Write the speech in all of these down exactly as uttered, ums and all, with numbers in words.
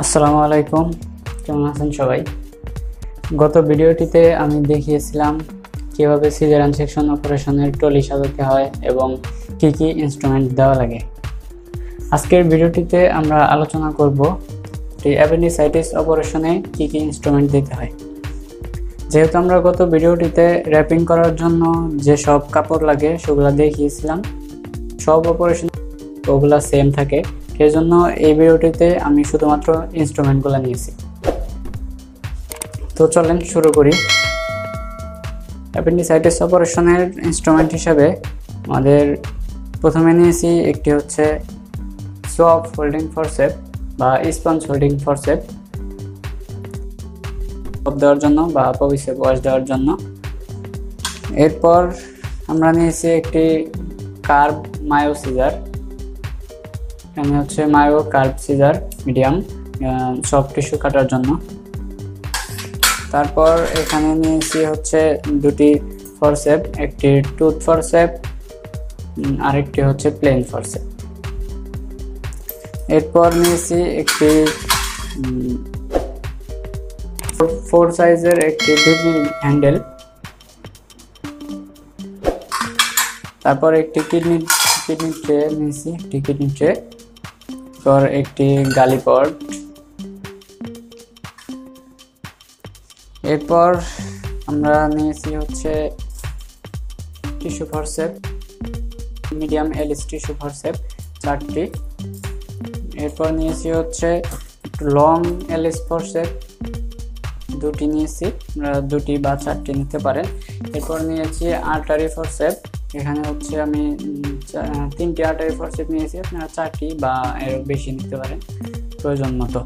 আসসালামু আলাইকুম, কেমন আছেন সবাই? গত ভিডিওটিতে আমি দেখিয়েছিলাম কিভাবে সিজারান সেকশন অপারেশনের ট্রলি সাজাতে হয় এবং কি কি ইনস্ট্রুমেন্ট দেওয়া লাগে। আজকের ভিডিওটিতে আমরা আলোচনা করব অ্যাপেন্ডিসাইটিস অপারেশনে কি কি ইনস্ট্রুমেন্ট দিতে হয়। যেহেতু আমরা গত ভিডিওটিতে র্যাপিং করার জন্য যে সব কাপড় লাগে সেগুলো দেখিয়েছিলাম, সব অপারেশন ওগুলো সেম থাকে, সেজন্য এই ভিডিওটিতে আমি শুধুমাত্র ইনস্ট্রুমেন্টগুলো নিয়েছি। তো চলেন শুরু করি। অ্যাপেন্ডিসাইটিস অপারেশনের ইনস্ট্রুমেন্ট হিসাবে আমাদের প্রথমে নিয়েছি একটি হচ্ছে সোয়াপ হোল্ডিং ফরসেপ বা স্পঞ্জ হোল্ডিং ফরসেপ দেওয়ার জন্য বা পবিসেপ ওয়াশ দেওয়ার জন্য। এরপর আমরা নিয়েছি একটি কার্ভ মায়ো সিজার, এখানে হচ্ছে Mayo curve scissor medium soft tissue কাটার জন্য। তারপর এখানে নিয়েছি হচ্ছে দুটি ফরসেপ, একটি টুথ ফরসেপ আরেকটি হচ্ছে প্লেন ফরসেপ। এরপর নিয়েছি একটি ফোর সাইজের একটি বেবি হ্যান্ডেল, তারপর একটি কিডনি কিডনি ট্রে নিয়েছি, একটি কিডনি ট্রে, তারপর একটি গালি পট। এরপর আমরা নিয়েছি হচ্ছে tissue forcep medium Allis tissue forcep চারটি। এরপর নিয়েছি হচ্ছে লং এলিস ফরসেপ দুটি নিয়েছি, আমরা দুটি বা চারটি নিতে পারেন। এরপর নিয়েছি আর্টারি ফরসেপ, এখানে হচ্ছে আমি তিনটি আর্টারি ফরসেপ নিয়েছি, আপনারা চারটি বা এর বেশি নিতে পারেন প্রয়োজন মতো।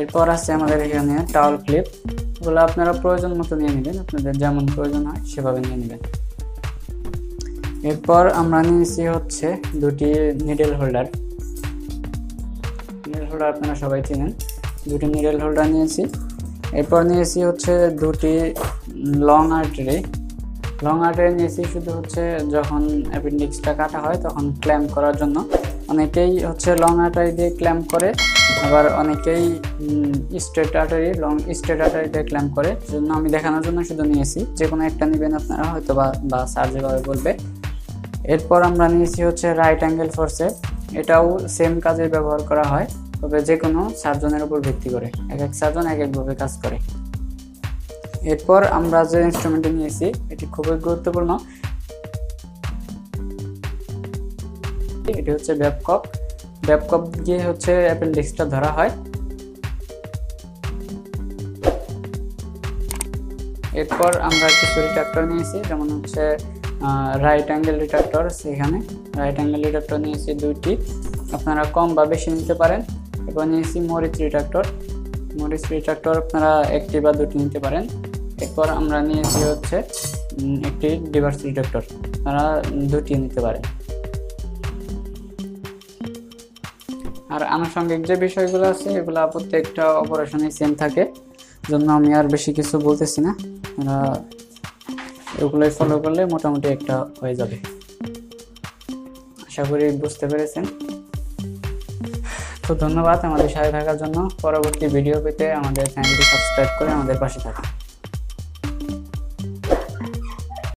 এরপর আছে আমাদের এখানে টাওয়াল ক্লিপ, ওগুলো আপনারা প্রয়োজন মতো নিয়ে নেবেন, আপনাদের যেমন প্রয়োজন হয় সেভাবে নিয়ে নেবেন। এরপর আমরা নিয়েছি হচ্ছে দুটি নিডেল হোল্ডার, নিডেল হোল্ডার আপনারা সবাই চেনেন, দুটি নিডেল হোল্ডার নিয়েছি। এরপর নিয়েছি হচ্ছে দুটি লং আর্টারি, লং আর্টারি নিয়েছি শুধু হচ্ছে যখন অ্যাপেন্ডিক্সটা কাটা হয় তখন ক্ল্যাম্প করার জন্য। অনেকেই হচ্ছে লং আর্টারি দিয়ে ক্ল্যাম্প করে, আবার অনেকেই straight artery long straight artery দিয়ে ক্ল্যাম্প করে, সেজন্য আমি দেখানোর জন্য শুধু নিয়েছি, যে কোনো একটা নেবেন আপনারা, হয়তো বা বা সার যেভাবে বলবে। এরপর আমরা নিয়েছি হচ্ছে রাইট অ্যাঙ্গেল ফরসেপ, এটাও সেম কাজে ব্যবহার করা হয়, তবে যে কোনো সার্জনের উপর ভিত্তি করে, এক এক সার্জন এক একভাবে কাজ করে। এরপর আমরা যে ইনস্ট্রুমেন্টটি নিয়েছি এটি খুবই গুরুত্বপূর্ণ, এটি হচ্ছে ব্যাপকপ। ব্যাপকপ দিয়ে হচ্ছে অ্যাপেন্ডিক্সটা ধরা হয়। এরপর আমরা কিছু রিট্রাক্টর নিয়েছি, যেমন হচ্ছে রাইট অ্যাঙ্গেল রিট্রাক্টর, সেখানে রাইট অ্যাঙ্গেল রিট্রাক্টর নিয়েছি দুইটি, আপনারা কম বা বেশি নিতে পারেন। এরপর নিয়েছি মরিচ রিট্রাক্টর, মরিচ রিট্রাক্টর আপনারা একটি বা দুটি নিতে পারেন। এরপর আমরা নিয়েছি হচ্ছে একটি ডিভার্স রিট্রাক্টর, আপনারা দুটি নিতে পারেন। আর আনুষঙ্গিক যে বিষয়গুলো আছে এগুলো প্রত্যেকটা অপারেশনে সেম থাকে, জন্য আমি আর বেশি কিছু বলতেছি না, এগুলোই ফলো করলে মোটামুটি একটা হয়ে যাবে। আশা করি বুঝতে পেরেছেন। তো ধন্যবাদ আমাদের সাথে থাকার জন্য। পরবর্তী ভিডিও পেতে আমাদের চ্যানেলটি সাবস্ক্রাইব করে আমাদের পাশে থাকুন।